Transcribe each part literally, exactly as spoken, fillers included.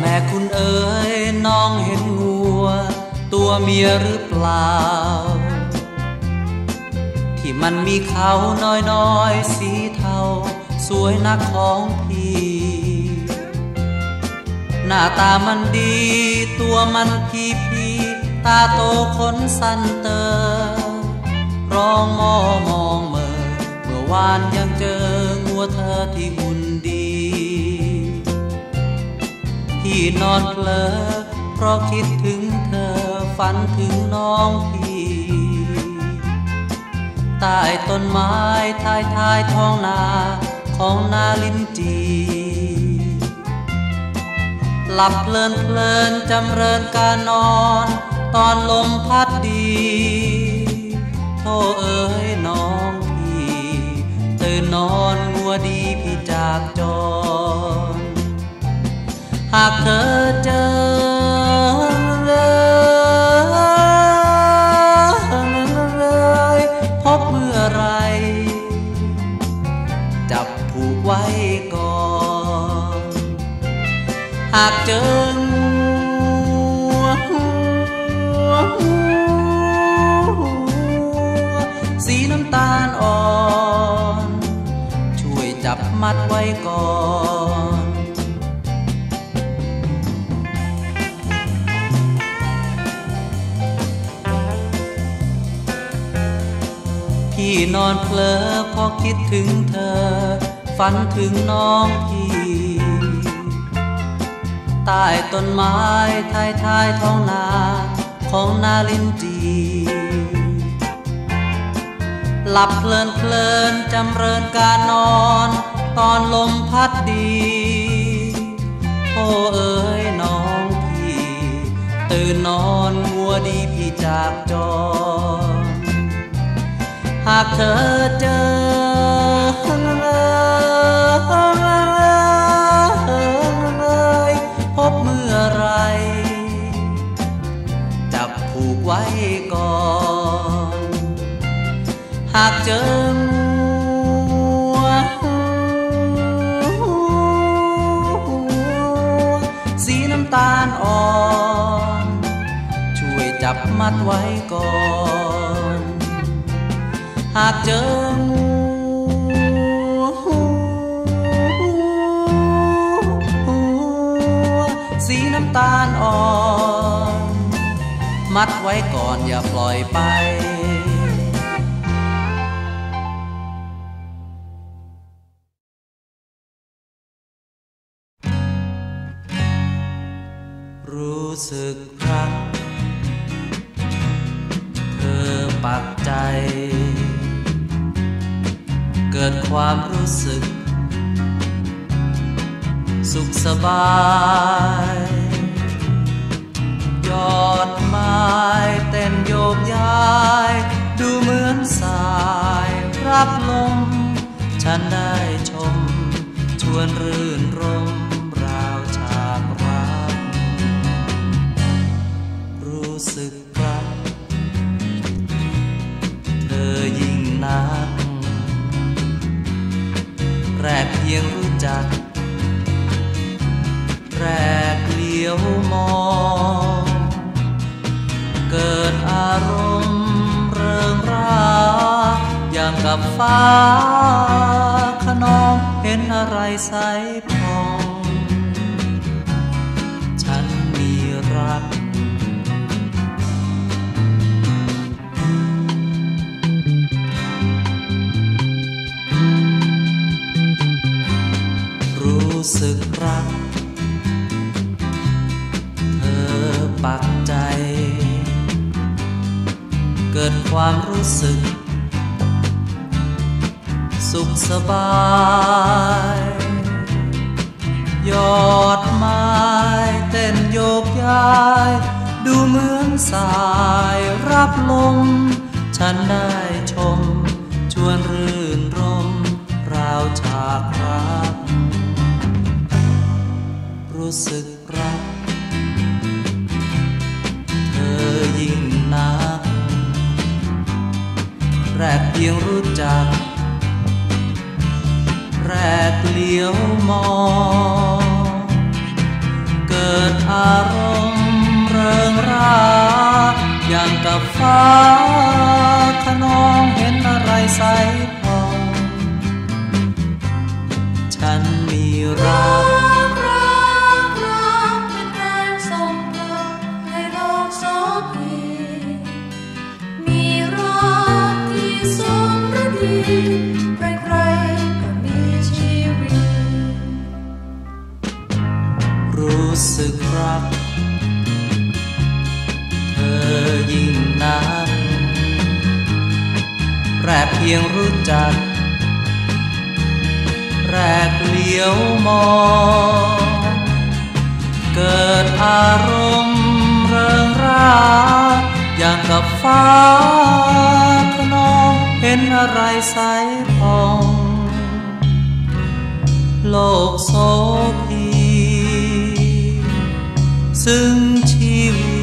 แม่คุณเอ๋ยน้องเห็นงัวตัวเมียหรือเปล่าที่มันมีเขาน้อยๆสีเทาสวยนักของพี่หน้าตามันดีตัวมันพี่พี่ตาโตขนสั้นเตอร้องมอมองเมื่อเมื่อวานยังเจองัวเธอที่หุ่นดีพี่นอนเพลอเพราะคิดถึงเธอฝันถึงน้องพี่ใต้ต้นไม้ท้ายท้ายท้องนาของนาลินจีหลับเพลินเพลินจำเริญการนอนตอนลมพัดดีโธ่เอ๋ยน้องพี่ตื่นนอนงัวดีพี่จากจรหากเธอเจอไว้ก่อนหากเจองัวสีน้ำตาลอ่อนช่วยจับมัดไว้ก่อนพี่นอนเพลอพอคิดถึงเธอฝันถึงน้องพี่ใต้ต้นไม้ท้ายท้ายท้องนาของนาลินจีหลับเพลินเพลินจำเริญการนอนตอนลมพัดดีโธ่เอ๋ยน้องพี่ตื่นนอนงัวดีพี่จากจอหากเธอเจอพบเมื่อไรจับผูกไว้ก่อนหากเจองัวสีน้ำตาลอ่อนช่วยจับมัดไว้ก่อนหากเจอสีน้ำตาลอ่อนมัดไว้ก่อนอย่าปล่อยไปรู้สึกรักเธอปักใจเกิดความรู้สึกสุขสบายยอดไม้เต้นโยกย้ายดูเหมือนสายรับลมฉันได้ชมชวนรื่นรมราวฉากรักรู้สึกรักเธอยิ่งนักแรกเพียงรู้จักแรกเลี้ยวมองเกิดอารมณ์เริงราอย่างกับฟ้าขนองเห็นอะไรใสพองฉันมีรักรู้สึกรักปักใจเกิดความรู้สึกสุขสบายยอดไม้เต้นโยกย้ายดูเหมือนสายรับลมฉันได้ชมชวนรื่นรมราวฉากรักรู้สึกรักยิ่งนักแรกเพียงรู้จักแรกเลี้ยวมองเก กิดอารมณ์เริงราอย่างกับฟ้าขนองเห็นอะไรใสพองฉันมีรักรักรักเป็นแรงส่งกลับในโลกโสภีมีรักที่สมฤดีใครใครก็มีชีวิตรู้สึกรักเธอยิ่งนักแรกเพียงรู้จักแรกเลี้ยวมองเกิดอารมณ์เริงราอย่างกับฟ้าขนองเห็นอะไรใสพองโลกโสภีซึ่งชีวิต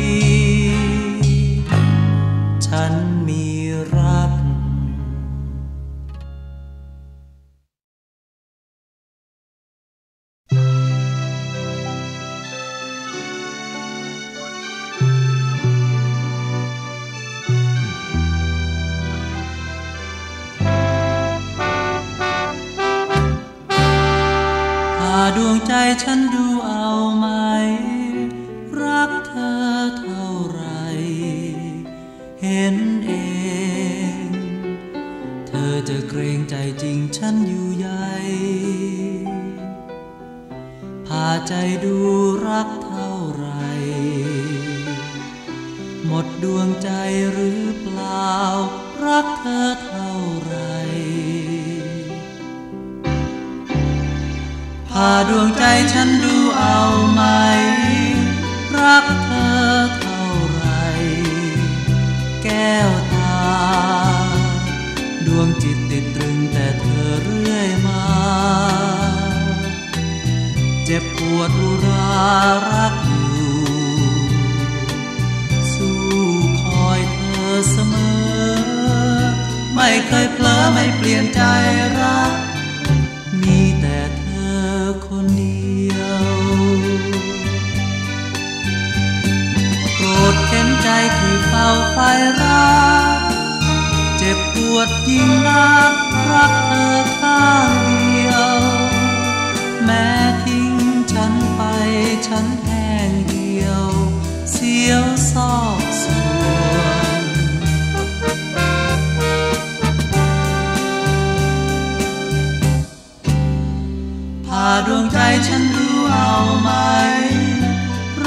ฉันมีรักดวงใจฉันดูเอาไหมรักเธอเท่าไรเห็นเองเธอจะเกรงใจจริงฉันอยู่ใหญ่พาใจดูรักเท่าไรหมดดวงใจหรือเปล่ารักเธอเท่าไรพาดวงใจฉันดูเอาไหมรักเธอเท่าไรแก้วตาดวงจิตติดตรึงแต่เธอเรื่อยมาเจ็บปวดอุรารักอยู่สู้คอยเธอเสมอไม่เคยเผลอไม่เปลี่ยนใจรักมีแต่คนเดียวโกรธเข็นใจที่เฝ้าไฟรักเจ็บปวดยิ่งรักรักเธอข้างเดียวแม้ทิ้งฉันไปฉันแห่งเดียวเสียวซอกส่วนพาดวงใจฉันดูเอาไหม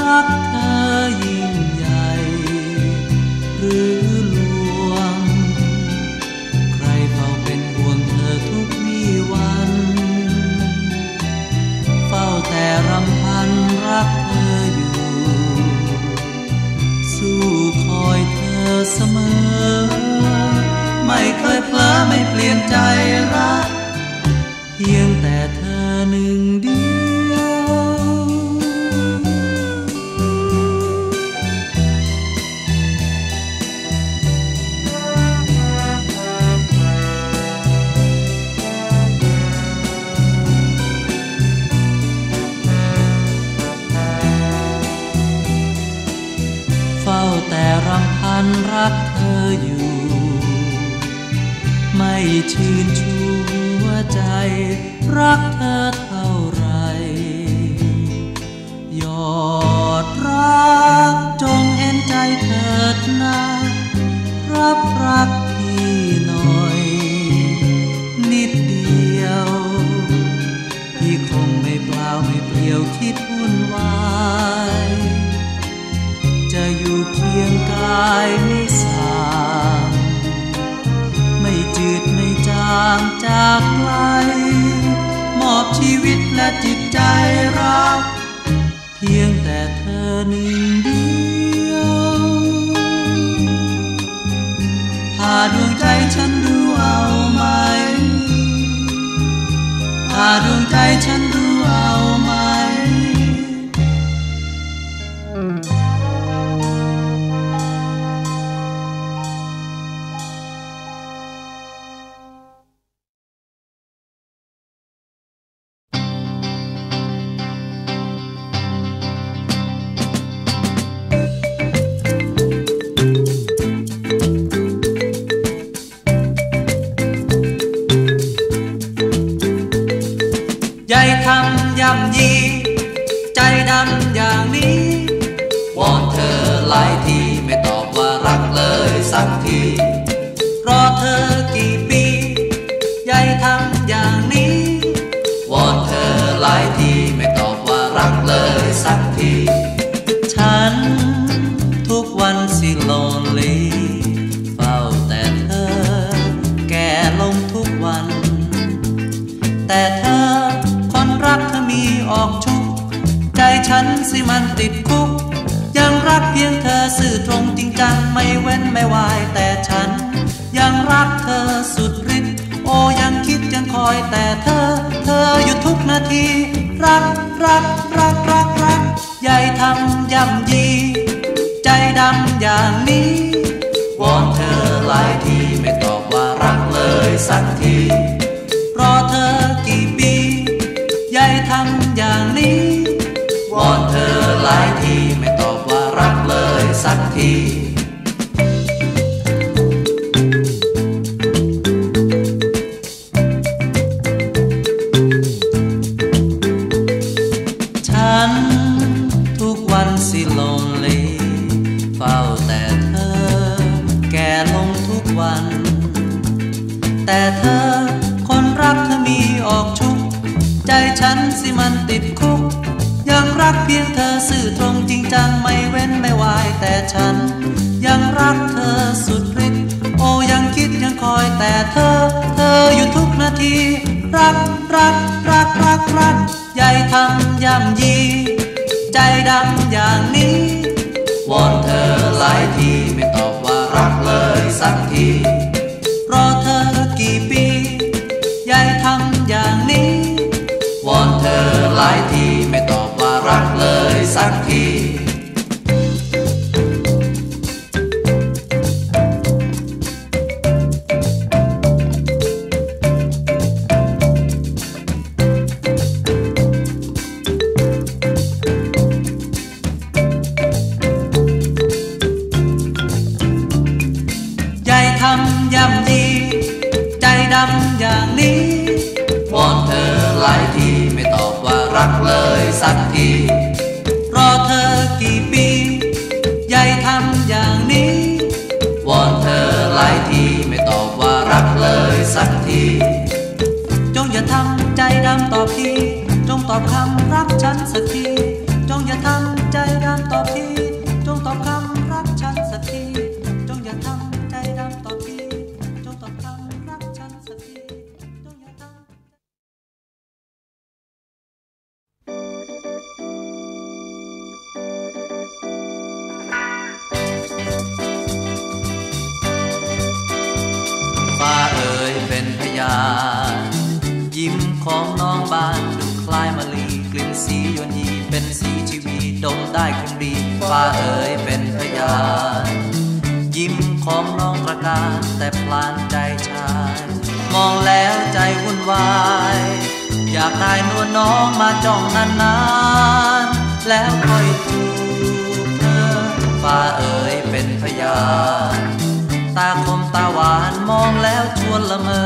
รักเธอยิ่งใหญ่หรือลวงใครเฝ้าเป็นห่วงเธอทุกวี่วันเฝ้าแต่รำพันรักเธออยู่สู้คอยเธอเสมอไม่เคยเผลอไม่เปลี่ยนใจรักเพียงแต่เธอหนึ่งเดียวเฝ้าแต่รำพันรักเธออยู่ไม่ชื่นชูหัวใจรักเธอเท่าไรยอดรักจงเห็นใจเถิดนะรับรักพี่หน่อยนิดเดียวพี่คงไม่เปล่าไม่เปลี่ยวคิดวุ่นวายจะอยู่เคียงกายไม่สางไม่จืดไม่จางจากไกลมอบชีวิตและจิตใจรักเพียงแต่เธอหนึ่งเดียวพาดวงใจฉันดูเอาไหมพาดวงใจฉันดูเอาไหม แต่เธอคนรักเธอมีออกชุกใจฉันสิมันติดคุกยังรักเพียงเธอสื่อตรงจริงจังไม่เว้นไม่วายแต่ฉันยังรักเธอสุดฤทธิ์โอยังคิดยังคอยแต่เธอเธออยู่ทุกนาทีรักรักรักรักรักยายทำย่ำยีใจดำอย่างนี้วอนเธอหลายทีไม่ตอบว่ารักเลยสักทีรอเธอกี่ปียายทำอย่างนี้วอนเธอหลายทีไม่ตอบว่ารักเลยสักทีแต่เธอคนรักเธอมีออกชุกใจฉันสิมันติดคุกยังรักเพียงเธอสื่อตรงจริงจังไม่เว้นไม่วายแต่ฉันยังรักเธอสุดฤทธิ์โอยังคิดยังคอยแต่เธอเธออยู่ทุกนาทีรักรักรักรักรักใหญ่ทำย่ำยีใจดำอย่างนี้วอนเธอหลายทีไม่ตอบว่ารักเลยสักทีรอเธอกี่ปียายทำอย่างนี้วอนเธอหลายทีไม่ตอบว่ารักเลยสักทียายทำย่ำยีใจดำอย่างนี้วอนเธอหลายทีไม่ตอบว่ารักเลยสักทีรอเธอกี่ปียายทำอย่างนี้วอนเธอหลายทีไม่ตอบว่ารักเลยสักทีจงอย่าทำใจดำตอบทีจงตอบคำรักฉันสักทีจงอย่าทำใจดำตอบทีจงตอบคำรักฉันสักทีจงอย่าทำใจดำตอบทีจงตอบคำฟ้าเอ๋ยเป็นพยานยิ้มของน้องบานดูคล้ายมะลีกลิ่นสีโยนีเป็นสีชีวีดมได้คงดีฟ้าเอ๋ยเป็นพยานยิ้มของน้องตระการแต่พลานใจชายมองแล้วใจวุ่นวายอยากได้นวลน้องมาจ้องนานๆแล้วค่อยจูบเธอฟ้าเอ๋ยเป็นพยานตาคมตาหวานมองแล้วชวนละเมอ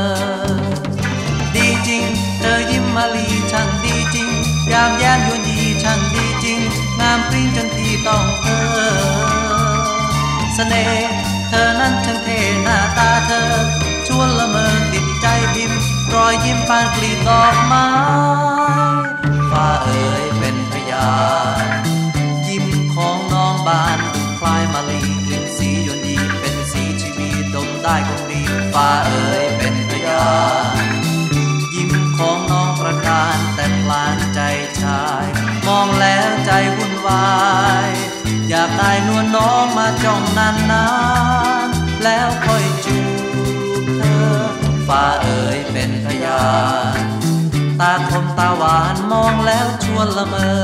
ดีจริงเธอยิ้มมาลีช่างดีจริงยามแย้มยวนยีช่างดีจริงงามปริ้งจนที่ต้องเพ้อเสน่ห์เธอนั้นช่างเท่หน้าตาเธอชวนละเมอติดใจพิมพ์รอยยิ้มปานกลีบดอกไม้ฟ้าเอ๋ยเป็นพยานยิ้มของน้องบานคล้ายมาลีกลิ่นสียวนยีเป็นสีชีวีดมได้คงดีฟ้าเอ๋ยเป็นพยานยิ้มของน้องประการแต่พลานใจชายมองแล้วใจวุ่นวายอยากได้นวลน้องมาจ้องนานๆแล้วค่อยจูบเธอฟ้าเอ๋ยเป็นพยานตาคมตาหวานมองแล้วชวนละเมอ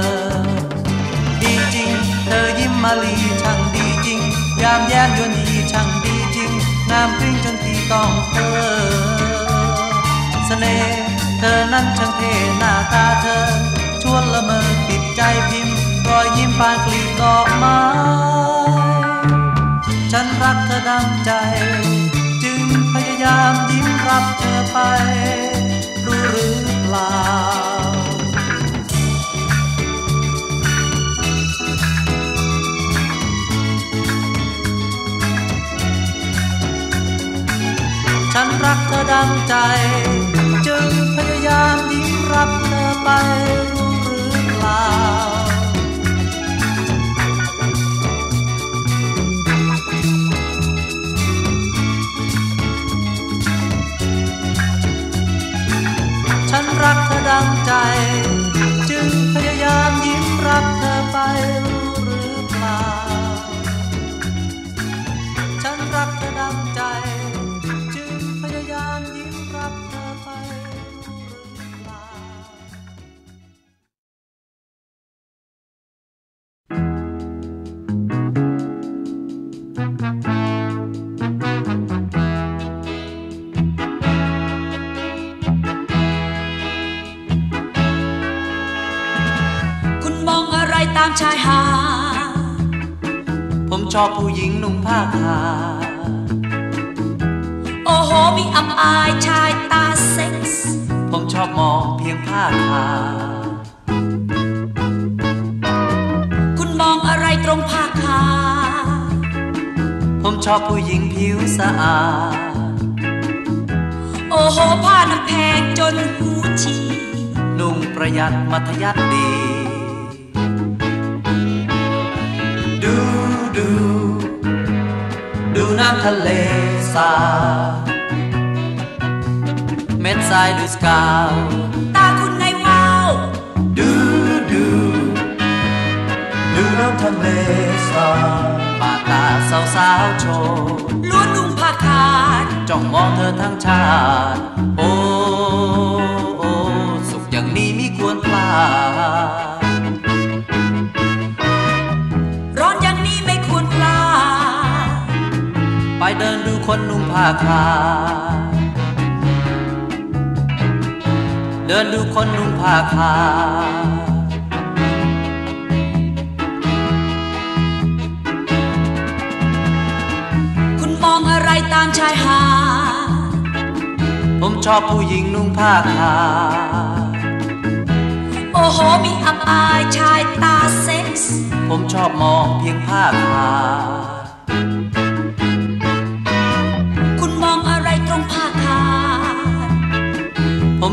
ดีจริงเธอยิ้มมาลีช่างดีจริงยามแย้มยวนยีช่างดีจริงงามปริ้งจนที่ต้องเพ้อเสน่ห์เธอนั้นช่างเท่หน้าตาเธอชวนละเมอติดใจพิมพ์รอยยิ้มปานกลีบดอกไม้ฉันรักเธอดังใจจึงพยายามยิ้มรับเธอไปรู้หรือเปล่าฉันรักเธอดังใจจึงพยายามยิ้มรับเธอไปรู้หรือเปล่าฉัน รักเธอดังใจจึงพยายามยิ้มรับเธอไปรู้หรือเปล่าฉันรักเธอดังใจจึงพยายามยิ้มรับเธอไปรู้หรือเปล่าตามชายหาดผมชอบผู้หญิงนุ่งผ้าขาวโอ้โหมีอับอายชายตาเซ็กซ์ผมชอบมองเพียงผ้าขาวคุณมองอะไรตรงผ้าขาวผมชอบผู้หญิงผิวสะอาดโอ้โหผ้านั้นแพงจนหูฉี่นุ่งประหยัดมัธยัสถ์ดีดูดูน้ำทะเลสาบเม็ดทรายดูสกาวตาคุณในวาวดูดูดูน้ำทะเลสาบป่าตาสาวสาวโชว์ล้วนนุ่งผ้าขาดจ้องมองเธอทั้งชาติโอ้โอ้สุขอย่างนี้ไม่ควรพลาดไปเดินดูคนนุ่งผ้าขาวเดินดูคนนุ่งผ้าขาวคุณมองอะไรตามชายหาดผมชอบผู้หญิงนุ่งผ้าขาวโอ้โหมีอับอายชายตาเซ็กซ์ผมชอบมองเพียงผ้าขาวผ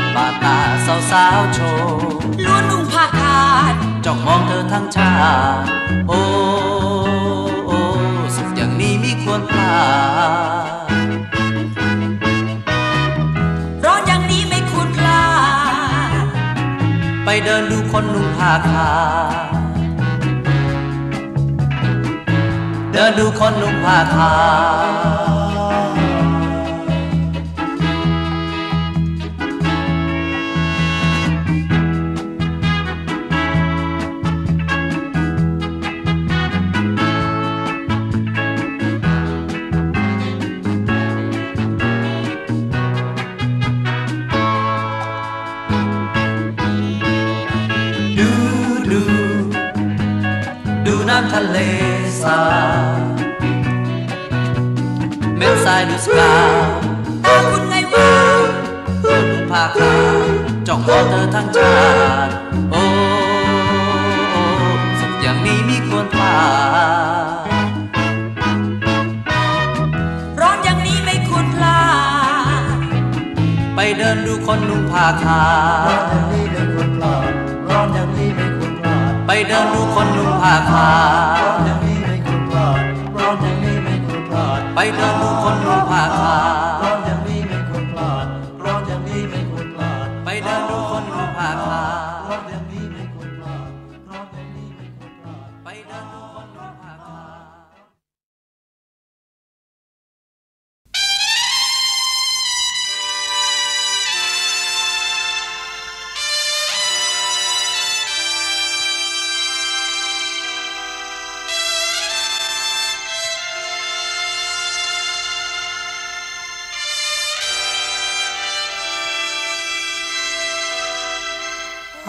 ป่าตาสาวสาวโชว์ล้วนนุ่งผ้าขาดจ้องมองเธอทั้งชาติโอ้โอ้สุขอย่างนี้ไม่ควรพลาดร้อนอย่างนี้ไม่ควรพลาดไปเดินดูคนนุ่งผ้าขาดเดินดูคนนุ่งผ้าขาดทะเลสาบเม็ดทรายดูสกาวตาคุณไงวาวนุ่งผ้าขาวจ้องมองเธอทั้งชาติโอ้โอ้สุขอย่างนี้ไม่ควรพลาดร้อนอย่างนี้ไม่ควรพลาดไปเดินดูคนนุ่งผ้าขาวร้อนอย่างนี้ไม่ควรพลาดร้อนอย่างนี้ไม่ควรพลาดไปเดินดูคนนุ่งผ้าขาวไปเดินดูคนนุ่งผ้าขาวร้อนอย่างนี้ไม่ควรพลาดร้อนอย่างนี้ไม่ควรพลาดไปเดินดูคนนุ่งผ้าขาวร้อนอย่างนี้ไม่ควรพลาดร้อนอย่างนี้ไม่ควรพลาดไปเดินดูคนนุ่งผ้าขาว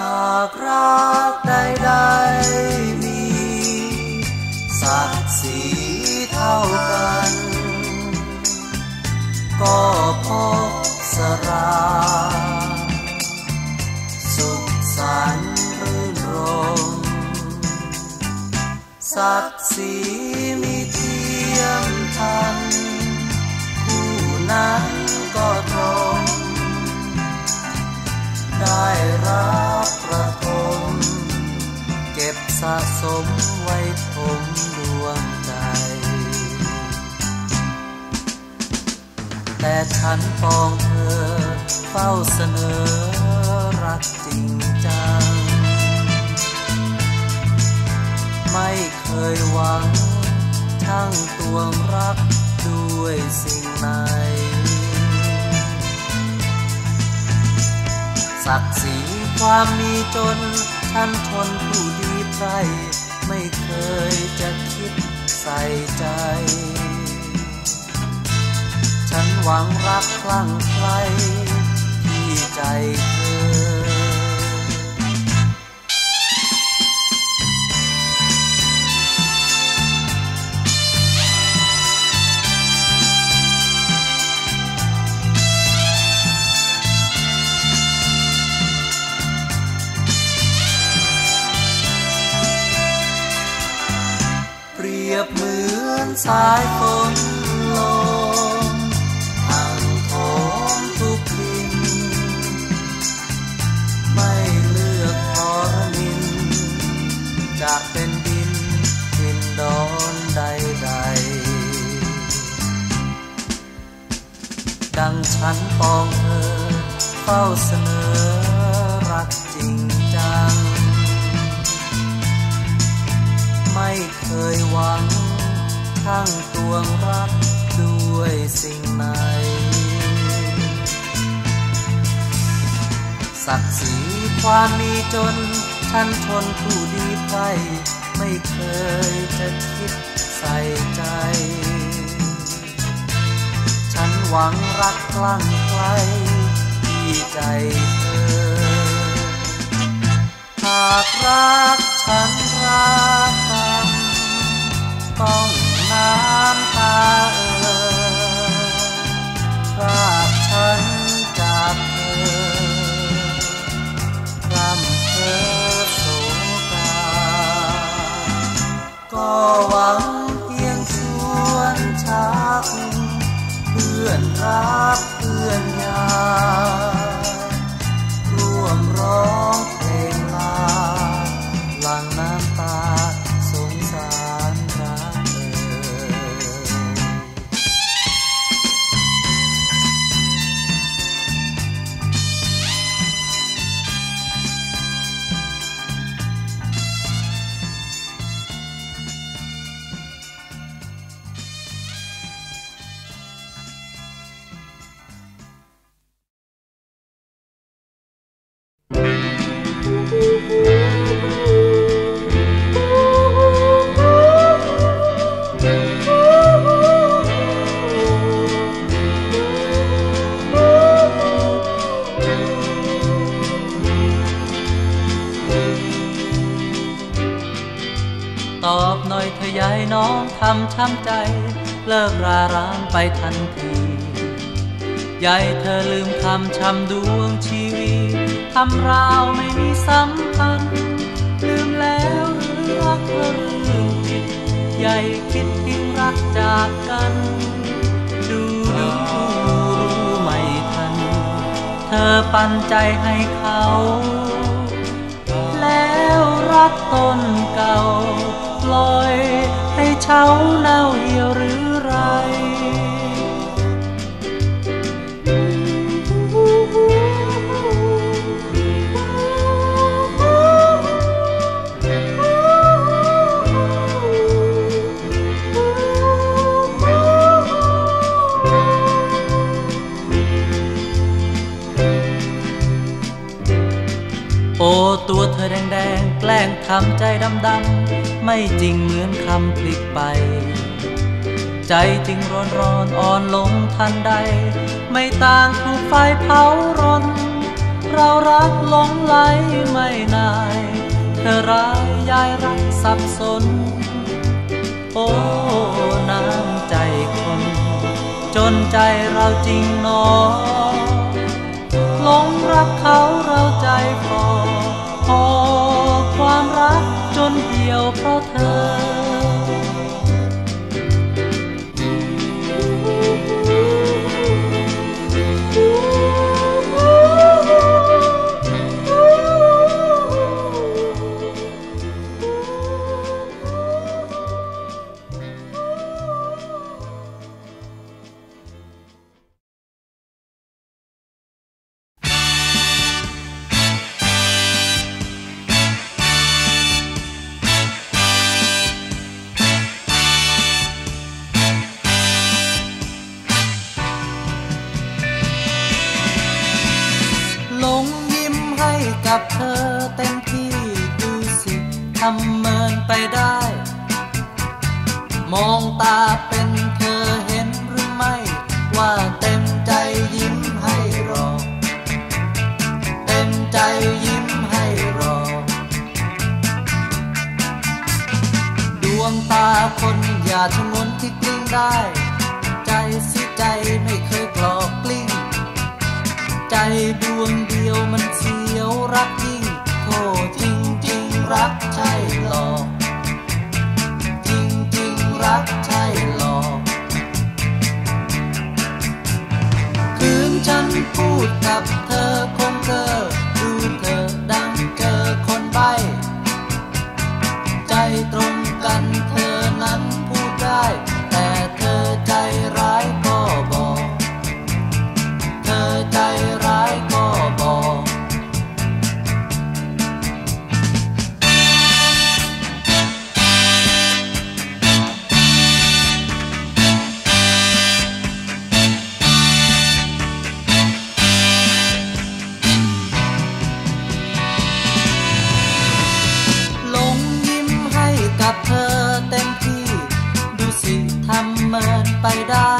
หากรักใดๆมีศักดิ์ศรีเท่ากันก็พบสราสุขสันต์ ศักดิ์ศรีมีเทียมทันผู้นั้นก็ตรงได้รับประทมเก็บสะสมไว้ทมดวงใจแต่ฉันปองเธอเฝ้าเสนอรักจริงจังไม่เคยหวังทั้งตวงรักด้วยสิ่งไหนศักดิ์ศรีความมีจนฉันทนผู้ดีไพร่ไม่เคยจะคิดใส่ใจฉันหวังรักคลั่งไคล้ที่ใจเธอเหมือนสายฝนลมอ่างทองทุกดินไม่เลือกขอมินจากเป็นดินดินดอนใดใดดังฉันปองเธอเฝ้าเสนอรักจริงจังไม่เคยหวังทั้งตวงรักด้วยสิ่งไหนศักดิ์ศรีความมีจนฉันทนผู้ดีไพร่ไม่เคยจะคิดใส่ใจฉันหวังรักคลั่งไคล้ที่ใจเธอหากรักฉันรักกันต้องน้ำตาเอ่ยพรากฉันจากเธอรำเธอโศกาก็หวังเพียงชวนชักเพื่อนรักเพื่อนยาร่วมร้องเพลงลาหลังน้ำตาสงสารรักเธช้ำใจเลิกราร้างไปทันทียายเธอลืมคำช้ำดวงชีวิตทำราวไม่มีสัมพันธ์ลืมแล้วหรือรักเธอลืมผิดยายคิดทิ้งรักจากกันดูดูรู้ไม่ทันเธอปันใจให้เขาแล้วรักต้นเก่าปล่อยให้เช้าเน่าเหี่ยวหรือไรโอ้ตัวเธอแดงๆแกล้งทำใจดำๆไม่จริงเหมือนคำพลิกไปใจจริงร้อนร้อนอ่อนลงทันใดไม่ต่างถูกไฟเผารนเรารักหลงไหลไม่นายเธอร้ายยายรักสับสนโอ้น้ำใจคนจนใจเราจริงหนอหลงรักเขาเราใจฟอพอความรักจนเดียวเพราะเธอ ลงยิ้มให้กับเธอเต็มที่ดูสิทำเมินไปได้มองตาเป็นเธอเห็นหรือไม่ว่าเต็มใจยิ้มให้รอเต็มใจยิ้มให้รอดวงตาคนอย่าชะงนที่กลิ้งได้ใจสิใจไม่เคยกลอกกลิ้งใจดวงเดียวมันเสียวรักยิ่งโธ่จริงจริงรักใช่หรอจริงจริงรักใช่หรอคืนฉันพูดกับเธอคงเธอดูเธอดังเจอคนใบ้ใจตรงกันเธอนั้นพูดได้แต่เธอใจร้ายก็บอกเธอใจร้ายก็บอกหลงยิ้มให้กับเธอเต็มที่ดูสิทำเมินไปได้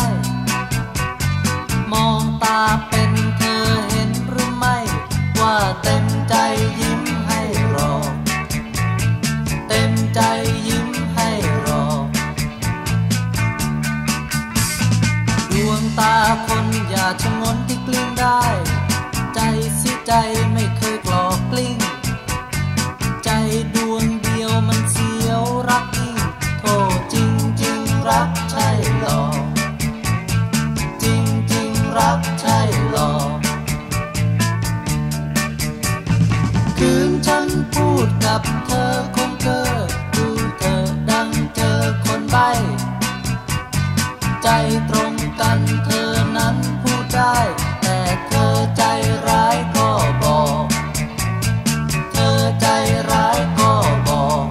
มองตาเป็นเธอเห็นหรือไม่ว่าเต็มใจยิ้มให้รอเต็มใจยิ้มให้รอดวงตาคนอย่าชะงนที่กลิ้งได้ใจสิใจไม่เคยกลอกกลิ้งใจดวงเดียวมันเสียวรักยิ่งโธ่จริงจริงรักใช่หรอรักใช่หรอคืนฉันพูดกับเธอคงเธอดูเธอดังเจอคนใบ้ใจตรงกันเธอนั้นพูดได้แต่เธอใจร้ายก็บอกเธอใจร้ายก็บอก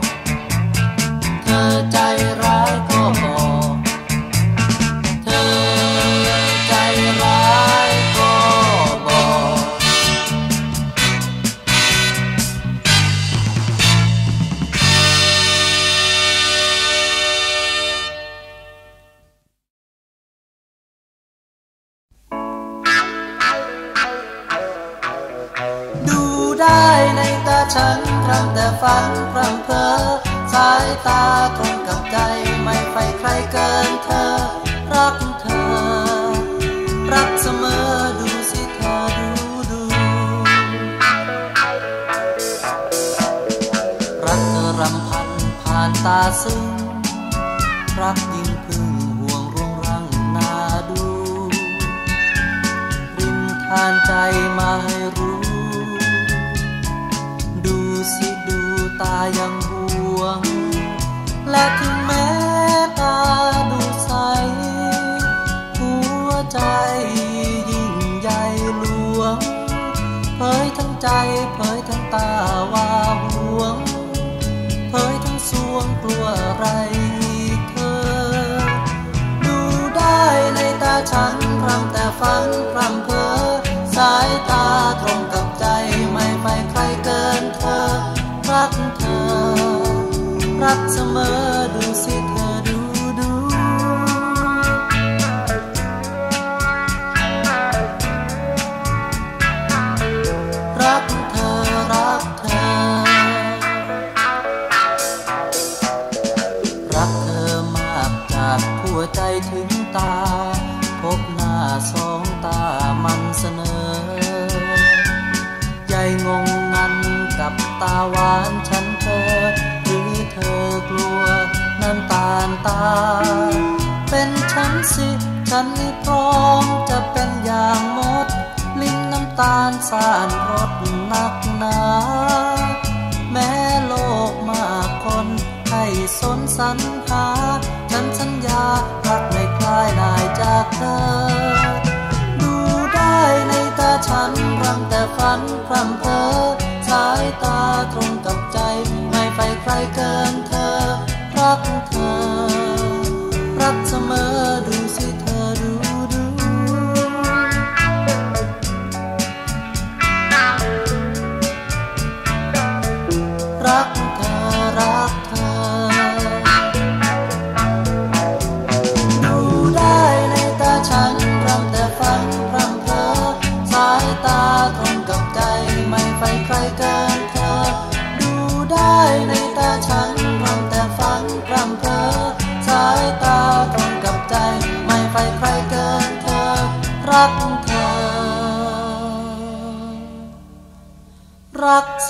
เธอใจร้ายก็บอกฉันครั้งแต่ฝันครั้งเพ้อสายตาตรงกับใจไม่ไฟใครเกินเธอรักเธอรักเสมอดูสิเธอดูดูรักเธอรำพันผ่านตาซึ้งรักยิ่งพึ่งห่วงรุงรังนาดูรินทานใจมาให้รู้สิดูตายังห่วงและถึงแม้ตาดูใสหัวใจยิ่งใหญ่หลวงเผยทั้งใจเผยทั้งตาว่าห่วงเผยทั้งสวงกลัวอะไรเธอดูได้ในตาฉันพร่ำแต่ฟังพร่ำเพ้อสายตาตรงกับใจไม่ไปใครเกินเธอรักเธอรักเสมอดูสิเธอดูดูรักเธอรักเธอรักเธอมากจากหัวใจถึงตาพบหน้าสองตามันเสนองงงันกับตาหวานฉันเธอหรือเธอกลัวน้ำตาลตาเป็นฉันสิฉันนี่พร้อมจะเป็นอย่างมดลิ้นน้ำตาลสานรสหนักหนาแม้โลกมากคนให้สนสรรหาฉันสัญญารักไม่คลายนายจากเธอในตาฉันพร่ำแต่ฝันพร่ำเพ้อสายตาตรงกับใจไม่ไปใครเกินเธอรักเธอรักเสมอดูสิเธอดูดู รักเส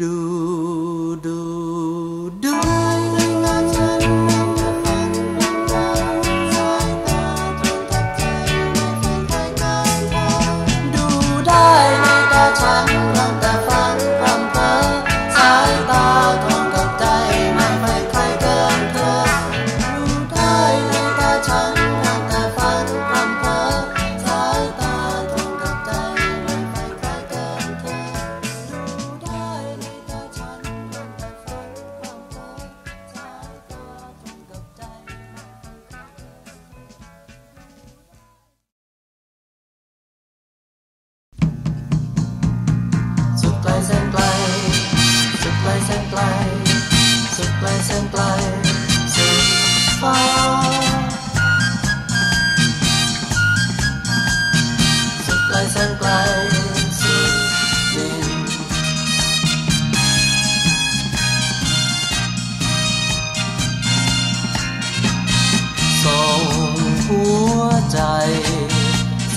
ดูดู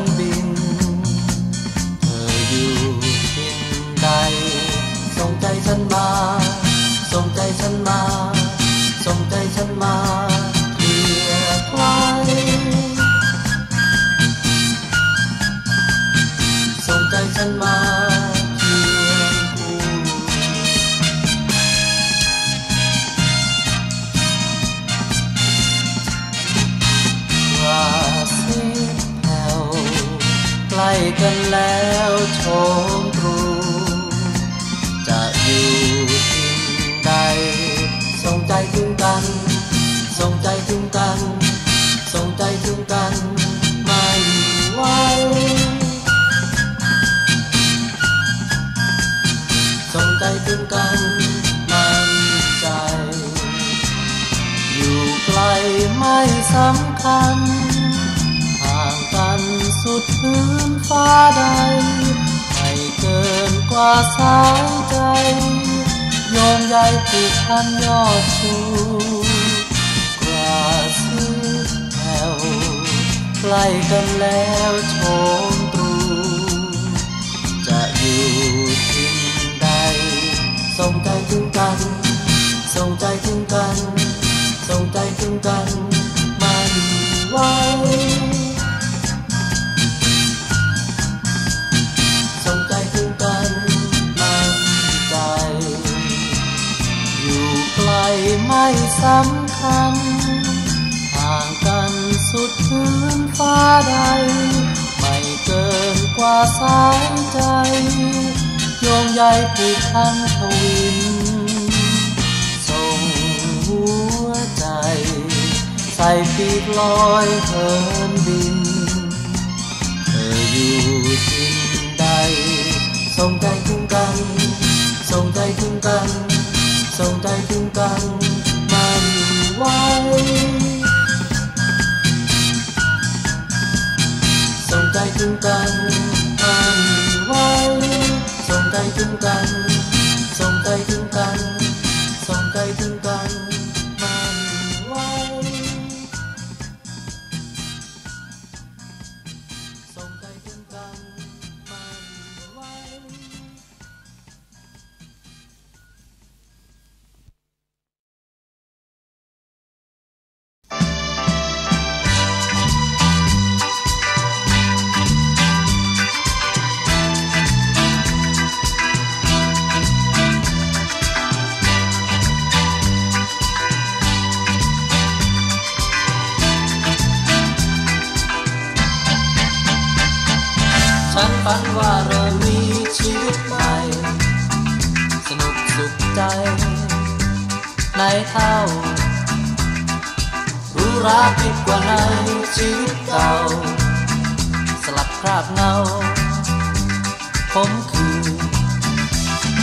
นบินเธออยู่ทิศใดส่งใจฉันมาส่งใจฉันมาส่งใจฉันมาเพียงไกลส่งใจฉันมาเพียงคู่ราศีแผ่วใกล้กันแล้วโชมตรูจะอยู่ที่ใดส่งใจถึงกันส่งใจถึงกันส่งใจถึงกันไม่ไหวส่งใจถึงกันมันใจอยู่ไกลไม่สำคัญห่างกันสุดพื้นฟ้าใดไม่เกินกว่าสายใจโยงใยผูกพันยอดชูกราศีแผ่วใกล้กันแล้วโชมตรูจะอยู่ทิศใดส่งใจถึงกันส่งใจถึงกันส่งใจถึงกันมันไว้ส่งใจถึงกันมันใจอยู่ไกลไม่สำคัญห่างกันสุดพื้นฟ้าใดไม่เกินกว่าสายใจโยงใยผูกพันทวินส่งหัวใจใส่ปีกลอยเหินบินเธออยู่ทิศใดส่งใจถึงกันส่งใจถึงกันส่งใจถึงกันมันไว้ส่งใจถึงกันมันไว้ส่งใจถึงกันส่งใจถึงกันส่งใจถึงกันฝันว่าเรามีชีวิตใหม่สนุกสุขใจในเท่ารู้รักดีกว่าในชีวิตเก่าสลับคราบเงาผมคือ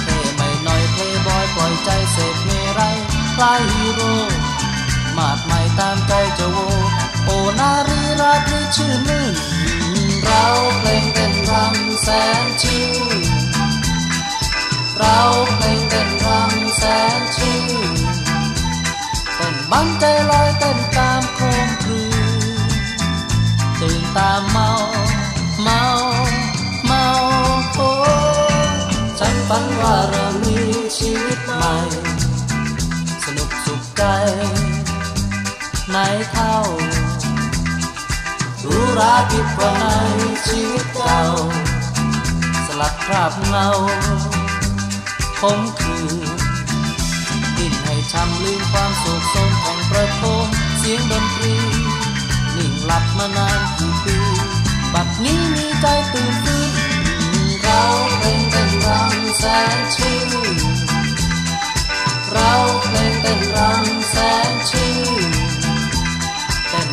เท่ใหม่หน่อยเพลย์บอยปล่อยใจเสพเมรัยคล้ายฮีโร่มากมายตามใจจะโวโอนารีรักที่ชื่อมึงเราเพลงเต้นรำแสนชิลเราเพลงเต้นรำแสนชิลเต้นบังใจลอยเต้นตามคง ตื่นตาเมาเมาเมาโอ้ฉันฝันว่าเรามีชีวิตใหม่สนุกสุขใจไหนเท่ารู้ราผิดกว่าในชีวิตเก่าสลัดคราบเงาคงคืนดิ้นให้ช้ำลืมความโศกโศกแห่งประโคมเสียงดนตรีนิ่งหลับมานานกี่ปีบัดนี้มีใจตื่นฟื้นเราเป็นเต้นรำแสนชื่นเราเป็นเต้นรำแสนชื่นเต้น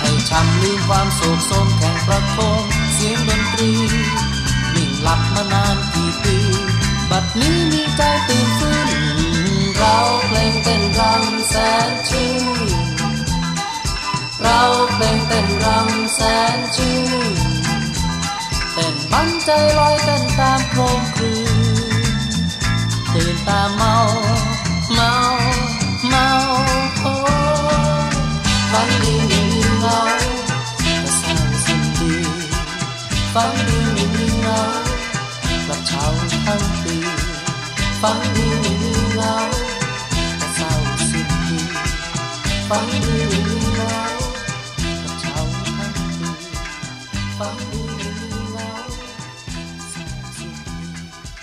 โอ้ทำลืมความโศกโศกแข่งประโคมเสียงดนตรีนิ่งหลับมานานกี่ปีบัดนี้มีใจตื่นฟื้นเราเพลงเต้นรำแสนชื่นเราเพลงเต้นรำแสนชื่นเต้นบันใจลอยเต้นตามโคมคืนตื่นตาเมาเมาเมาโอ้วันนี้มีเงาและสร้างสิ่งดีฝันดีมีเงาและเช้าทั้งปีฝันดีมีเงาและสร้างสิ่งดีฝันดีมีเงาและเช้าทั้งปีฝันดีมีเงาสร้างสิ่ง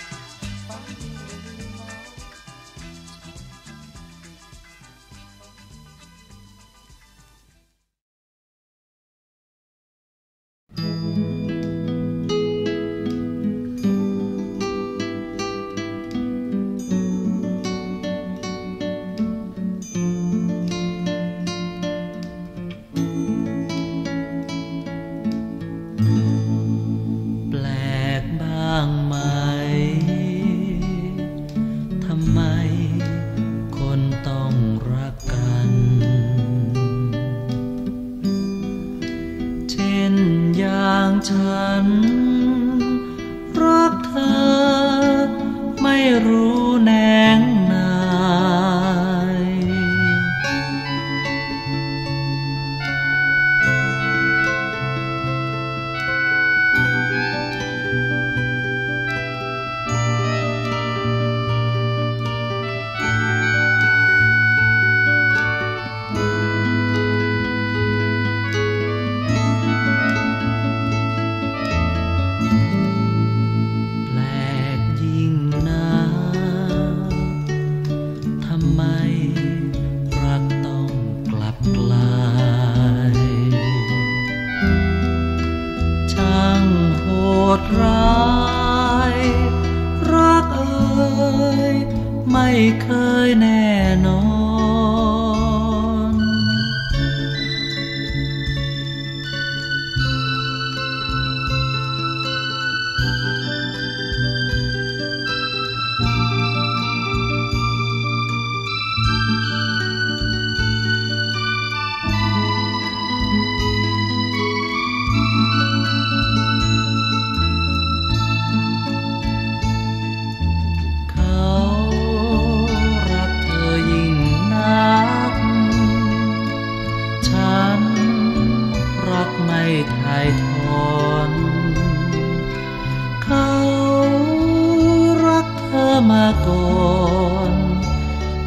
ดีฝันดีมีเงาฉันรักเธอไม่รู้แนงนาย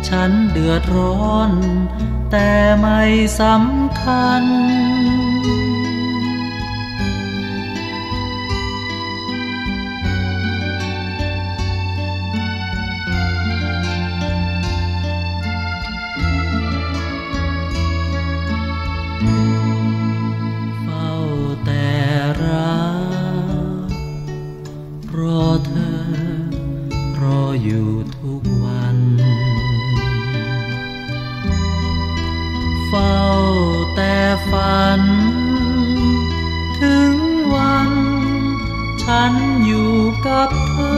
ฉันเดือดร้อนแต่ไม่สำคัญเฝ้าแต่รักรอเธอรออยู่ทุกวันเฝ้าแต่ฝัน กับเธอ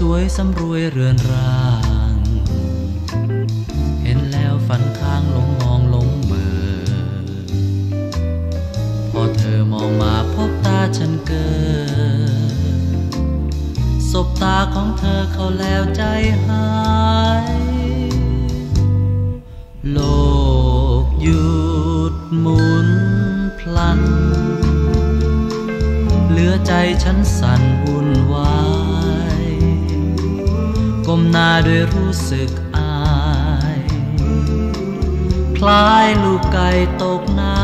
สวยสำรวยเรือนร่างเห็นแล้วฝันค้างหลงมองหลงเมื่อพอเธอมองมาพบตาฉันเกิดสบตาของเธอเข้าแล้วใจหายโลกหยุดหมุนพลันเหลือใจฉันสั่นวุ่นวายก้มหน้าด้วยรู้สึกอายคล้ายลูกไก่ตกน้ำ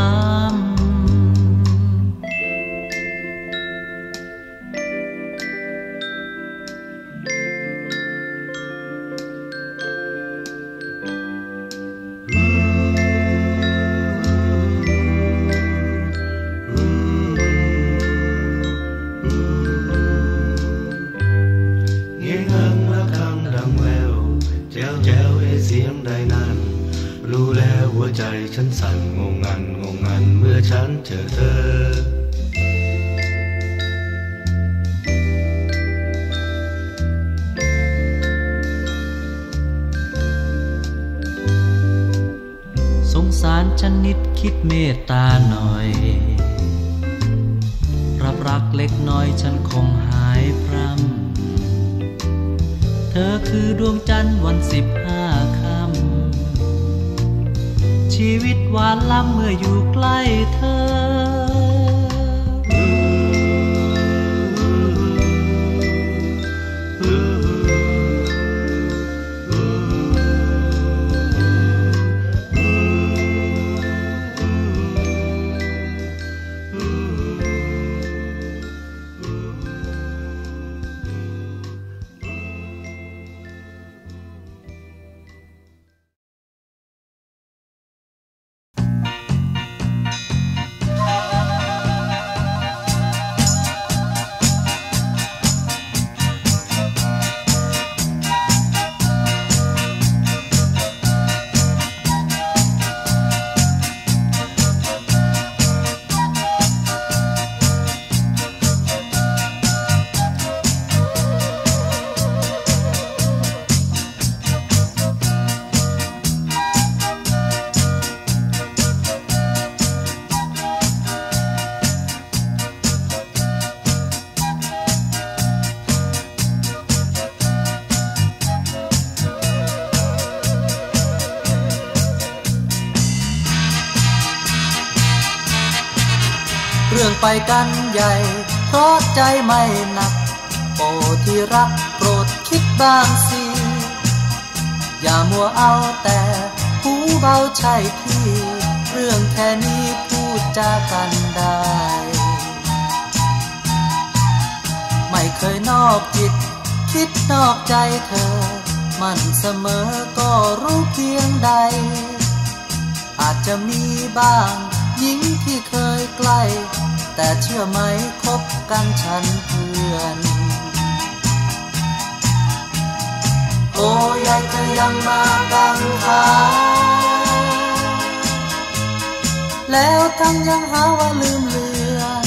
สงสารฉันนิดคิดเมตตาหน่อยรับรักเล็กน้อยฉันคงหายพรำเธอคือดวงจันทร์วันสิบห้าค่ำชีวิตหวานล้ำเมื่ออยู่ใกล้เธอไปกันใหญ่เพราะใจไม่หนักโปรดที่รักโปรดคิดบ้างสิอย่ามัวเอาแต่หูเบาใช่พี่เรื่องแค่นี้พูดจากันได้ไม่เคยนอกจิตคิดนอกใจเธอมันเสมอก็รู้เพียงใดอาจจะมีบ้างหญิงที่เคยใกล้แต่เชื่อไหมคบกันฉันเพื่อนโอ้ยายเธอยังมากังขาแล้วทั้งยังหาว่าลืมเลือน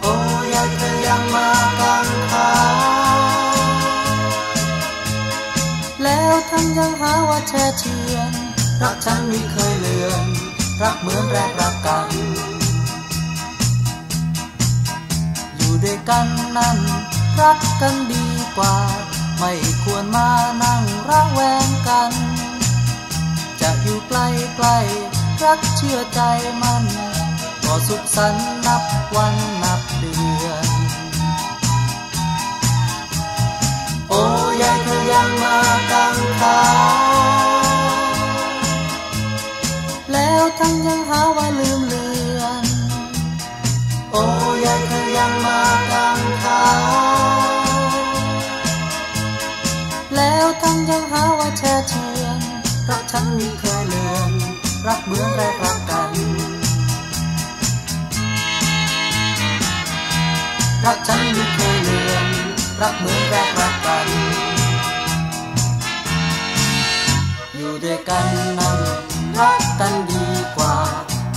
โอ้ยายเธอยังมากังขาแล้วทั้งยังหาว่าแช่เชือนรักฉันไม่เคยเลือนรักเหมือนแรกรักกันอยู่ด้วยกันนั้น รักกันดีกว่าไม่ควรมานั่งระแวงกันจะอยู่ใกล้ๆรักเชื่อใจมันก็สุขสันต์นับวันนับเดือนโอ้ยายเธอยังมากังขาแล้วทั้งยังหาว่าลืมเลือนโอ้ยายเธอยังมากังขาแล้วทั้งยังหาว่าแช่เชือนรักฉันมีเคยเลือนรักเหมือนแรกรักกันรักฉันมีเคยเลือนรักเหมือนแรกรักกันอยู่ด้วยกันนั่งรักกันดีกว่า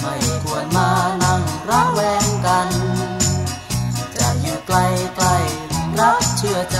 ไม่ควรมานั่งระแวงกันจะอยู่ใกล้ๆรักเชื่อใจ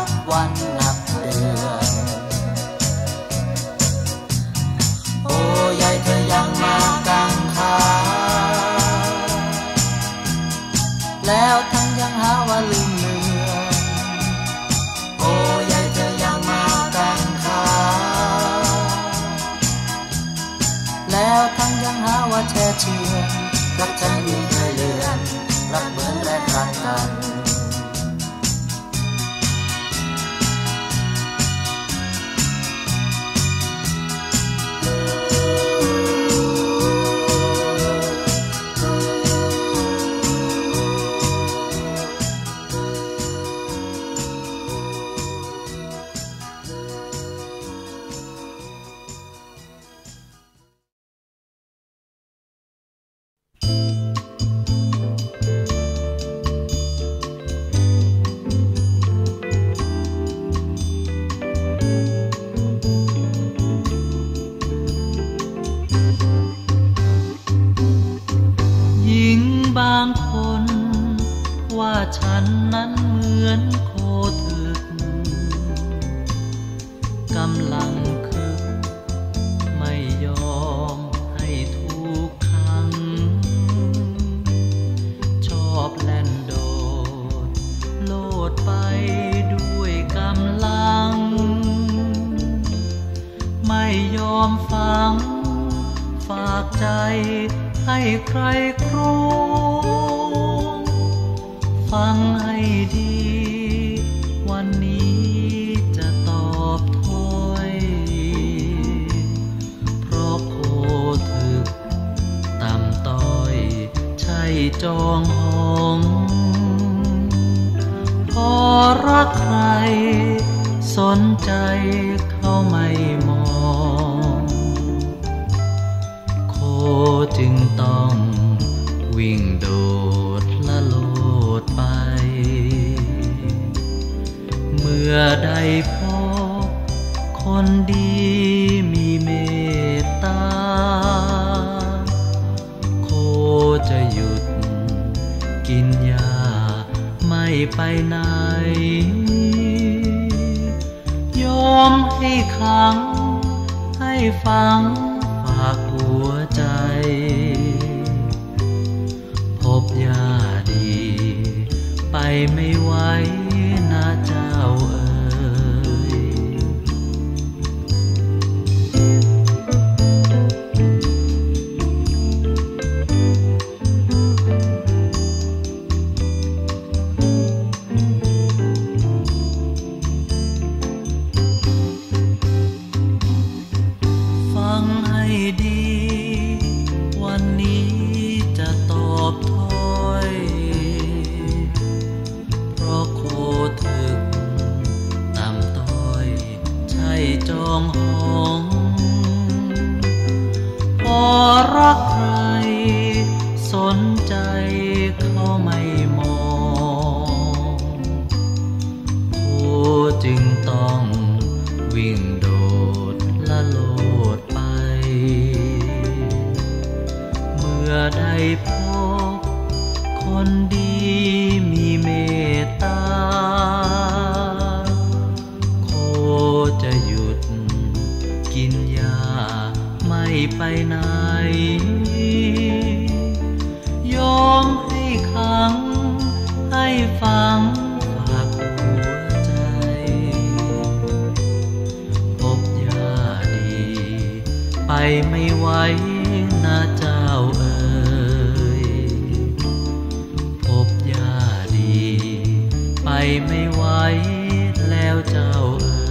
วันนับเดือนโอ้ยายเธอยังมากังขาแล้วทั้งยังหาว่าลืมเลือนโอ้ยายเธอยังมากังขาแล้วทั้งยังหาว่าแช่เชือนรักฉันมีเคยเลือนรักเหมือนแรกรักกันฉันนั้นเหมือนโคถึกกำลังคึกไม่ยอมให้ถูกขังชอบแล่นโดดโลดไปด้วยกำลังไม่ยอมฟังฝากใจให้ใครครูฟังให้ดีวันนี้จะตอบถ้อยเพราะโคถึกต่ำต้อยใช่จองหองพอรักใครสนใจเขาไม่มองโคจึงต้องวิ่งโดดละโลดไปเมื่อใดพบคนดีมีเมตตาโคจะหยุดกินยาไม่ไปไหนยอมให้ขังให้ฟังฝากหัวใจพบยาดีไปไม่ไหวนะเจ้าเอ๋ยฟังให้ดีวันนี้จะตอบถ้อยเพราะโคถึกต่ำต้อยใช่จองหองพอรักใครสนใจเขาไม่มองโคจึงต้องวิ่งโดดละโลดไปเมื่อใดพบคนดีมีเมตตาโคจะหยุดกินยาไม่ไปไหนยอมให้ขัง ไปไม่ไหวนะเจ้าเอ๋ยพบยาดีไปไม่ไหวแล้วเจ้าเอ๋ย